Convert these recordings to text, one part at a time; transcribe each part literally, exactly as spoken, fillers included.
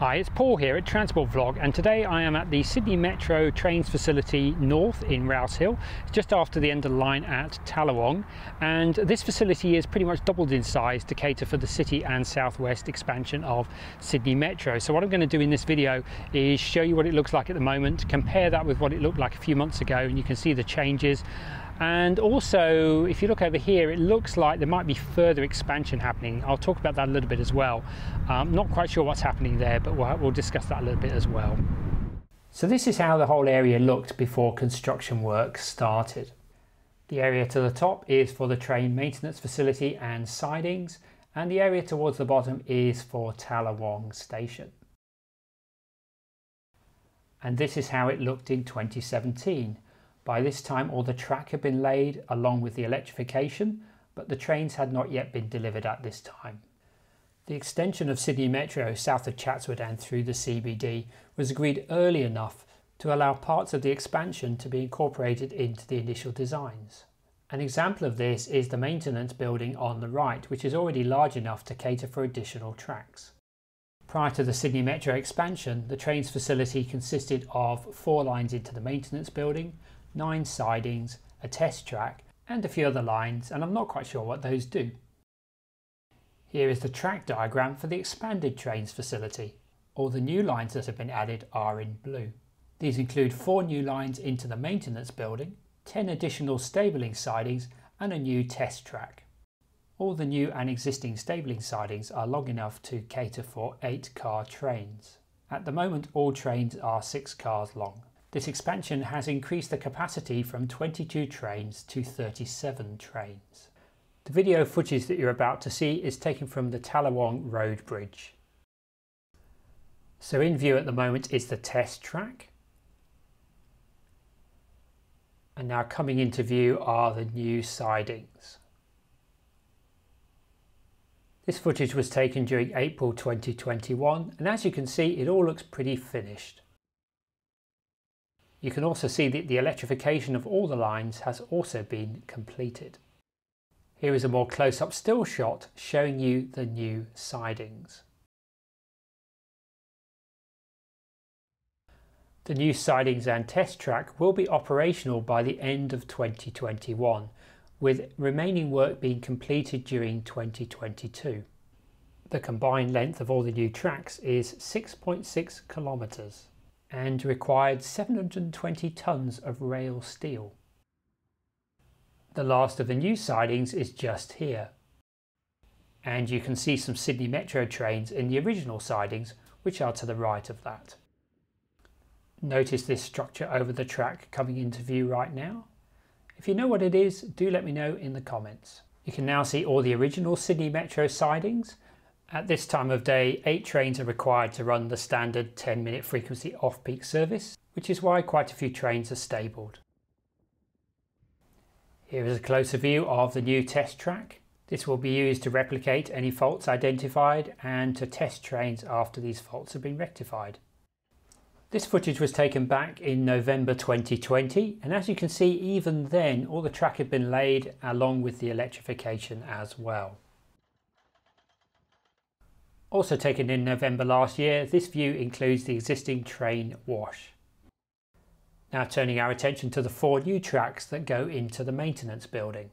Hi, it's Paul here at Transport Vlog, and today I am at the Sydney Metro Trains Facility North in Rouse Hill. It's just after the end of the line at Tallawong, and this facility is pretty much doubled in size to cater for the city and southwest expansion of Sydney Metro. So what I'm going to do in this video is show you what it looks like at the moment, compare that with what it looked like a few months ago, and you can see the changes. And also, if you look over here, it looks like there might be further expansion happening. I'll talk about that a little bit as well. I'm not quite sure what's happening there, but we'll, we'll discuss that a little bit as well. So this is how the whole area looked before construction work started. The area to the top is for the train maintenance facility and sidings, and the area towards the bottom is for Tallawong Station. And this is how it looked in twenty seventeen. By this time, all the track had been laid along with the electrification, but the trains had not yet been delivered at this time. The extension of Sydney Metro south of Chatswood and through the C B D was agreed early enough to allow parts of the expansion to be incorporated into the initial designs. An example of this is the maintenance building on the right, which is already large enough to cater for additional tracks. Prior to the Sydney Metro expansion, the trains facility consisted of four lines into the maintenance building, nine sidings, a test track, and a few other lines, and I'm not quite sure what those do. Here is the track diagram for the expanded trains facility. All the new lines that have been added are in blue. These include four new lines into the maintenance building, ten additional stabling sidings, and a new test track. All the new and existing stabling sidings are long enough to cater for eight car trains. At the moment, all trains are six cars long. This expansion has increased the capacity from twenty-two trains to thirty-seven trains. The video footage that you're about to see is taken from the Tallawong Road Bridge. So in view at the moment is the test track. And now coming into view are the new sidings. This footage was taken during April twenty twenty-one, and as you can see, it all looks pretty finished. You can also see that the electrification of all the lines has also been completed. Here is a more close-up still shot showing you the new sidings. The new sidings and test track will be operational by the end of twenty twenty-one, with remaining work being completed during twenty twenty-two. The combined length of all the new tracks is six point six kilometres. And required seven hundred twenty tonnes of rail steel. The last of the new sidings is just here. And you can see some Sydney Metro trains in the original sidings, which are to the right of that. Notice this structure over the track coming into view right now. If you know what it is, do let me know in the comments. You can now see all the original Sydney Metro sidings. At this time of day, eight trains are required to run the standard ten minute frequency off-peak service, which is why quite a few trains are stabled. Here is a closer view of the new test track. This will be used to replicate any faults identified and to test trains after these faults have been rectified. This footage was taken back in November twenty twenty, and as you can see, even then all the track had been laid along with the electrification as well. Also taken in November last year, this view includes the existing train wash. Now turning our attention to the four new tracks that go into the maintenance building.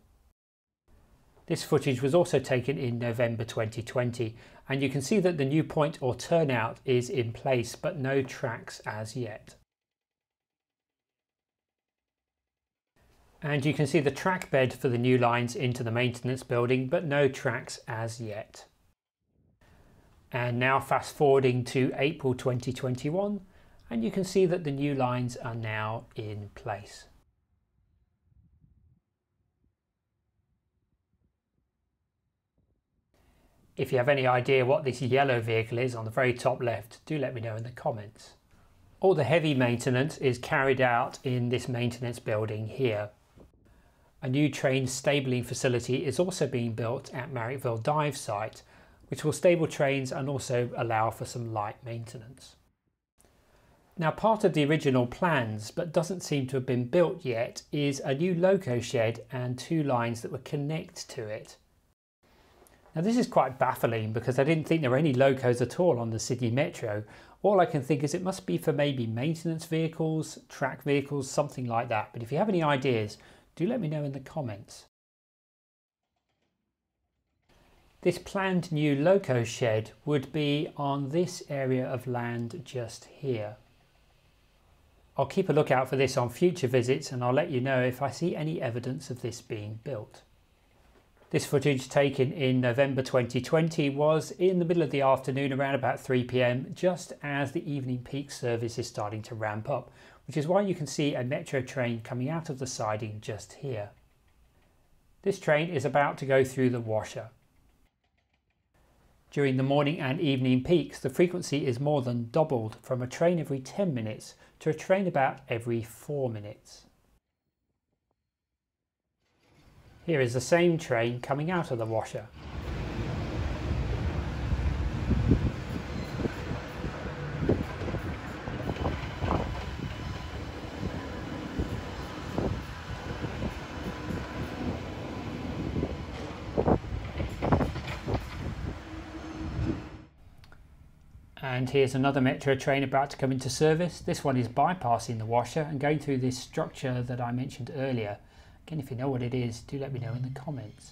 This footage was also taken in November twenty twenty, and you can see that the new point or turnout is in place, but no tracks as yet. And you can see the track bed for the new lines into the maintenance building, but no tracks as yet. And now fast forwarding to April twenty twenty-one, and you can see that the new lines are now in place. If you have any idea what this yellow vehicle is on the very top left, do let me know in the comments. All the heavy maintenance is carried out in this maintenance building here. A new train stabling facility is also being built at Marrickville Dive site, which will stable trains and also allow for some light maintenance. Now, part of the original plans, but doesn't seem to have been built yet, is a new loco shed and two lines that would connect to it. Now this is quite baffling because I didn't think there were any locos at all on the Sydney Metro. All I can think is it must be for maybe maintenance vehicles, track vehicles, something like that. But if you have any ideas, do let me know in the comments. This planned new loco shed would be on this area of land just here. I'll keep a lookout for this on future visits and I'll let you know if I see any evidence of this being built. This footage taken in November twenty twenty was in the middle of the afternoon around about three p m just as the evening peak service is starting to ramp up, which is why you can see a metro train coming out of the siding just here. This train is about to go through the washer. During the morning and evening peaks, the frequency is more than doubled from a train every ten minutes to a train about every four minutes. Here is the same train coming out of the washer. And here's another metro train about to come into service. This one is bypassing the washer and going through this structure that I mentioned earlier. Again, if you know what it is, do let me know in the comments.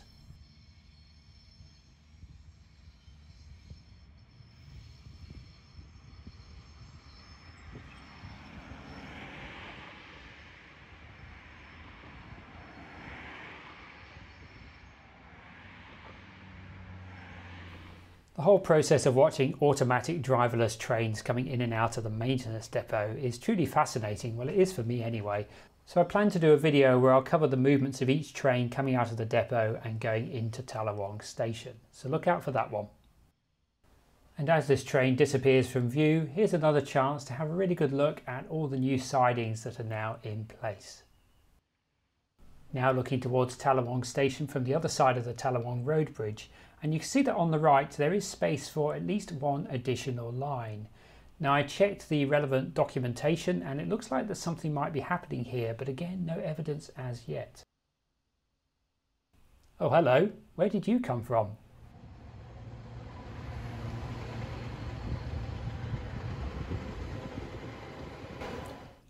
The whole process of watching automatic driverless trains coming in and out of the maintenance depot is truly fascinating. Well, it is for me anyway. So I plan to do a video where I'll cover the movements of each train coming out of the depot and going into Tallawong Station. So look out for that one. And as this train disappears from view, here's another chance to have a really good look at all the new sidings that are now in place. Now looking towards Tallawong Station from the other side of the Tallawong Road bridge, and you can see that on the right there is space for at least one additional line. Now I checked the relevant documentation and it looks like that something might be happening here, but again no evidence as yet. Oh hello, where did you come from?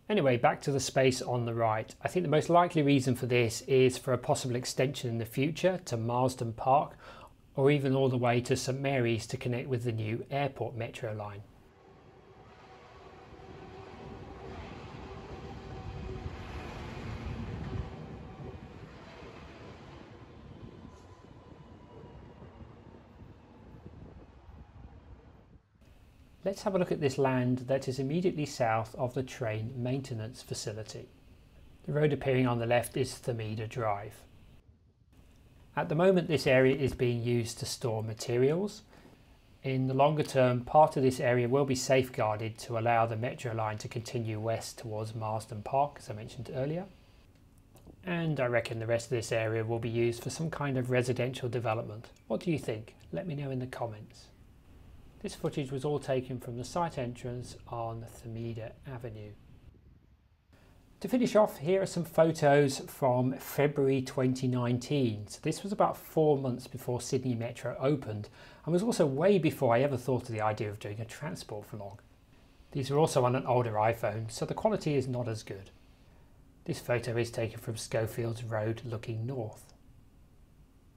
Anyway, back to the space on the right. I think the most likely reason for this is for a possible extension in the future to Marsden Park or even all the way to St Mary's to connect with the new airport metro line. Let's have a look at this land that is immediately south of the train maintenance facility. The road appearing on the left is Thameda Drive. At the moment this area is being used to store materials. In the longer term, part of this area will be safeguarded to allow the metro line to continue west towards Marsden Park, as I mentioned earlier. And I reckon the rest of this area will be used for some kind of residential development. What do you think? Let me know in the comments. This footage was all taken from the site entrance on Thermeda Avenue. To finish off, here are some photos from February twenty nineteen. So this was about four months before Sydney Metro opened and was also way before I ever thought of the idea of doing a transport vlog. These are also on an older iPhone, so the quality is not as good. This photo is taken from Schofields Road looking north.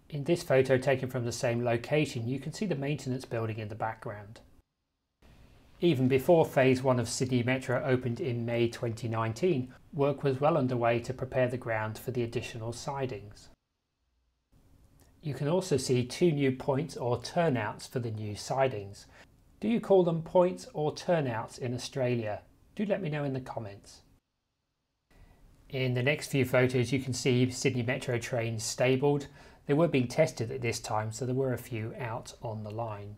In this photo taken from the same location, you can see the maintenance building in the background. Even before Phase one of Sydney Metro opened in May twenty nineteen, work was well underway to prepare the ground for the additional sidings. You can also see two new points or turnouts for the new sidings. Do you call them points or turnouts in Australia? Do let me know in the comments. In the next few photos you can see Sydney Metro trains stabled. They were being tested at this time, so there were a few out on the line.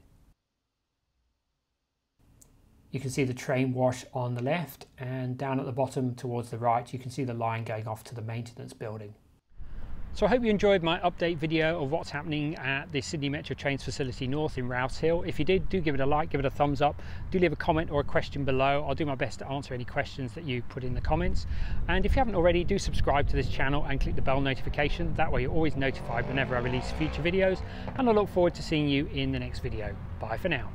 You can see the train wash on the left, and down at the bottom towards the right you can see the line going off to the maintenance building. So I hope you enjoyed my update video of what's happening at the Sydney Metro Trains Facility North in Rouse Hill. If you did, do give it a like, give it a thumbs up, do leave a comment or a question below. I'll do my best to answer any questions that you put in the comments. And if you haven't already, do subscribe to this channel and click the bell notification. That way you're always notified whenever I release future videos, and I look forward to seeing you in the next video. Bye for now.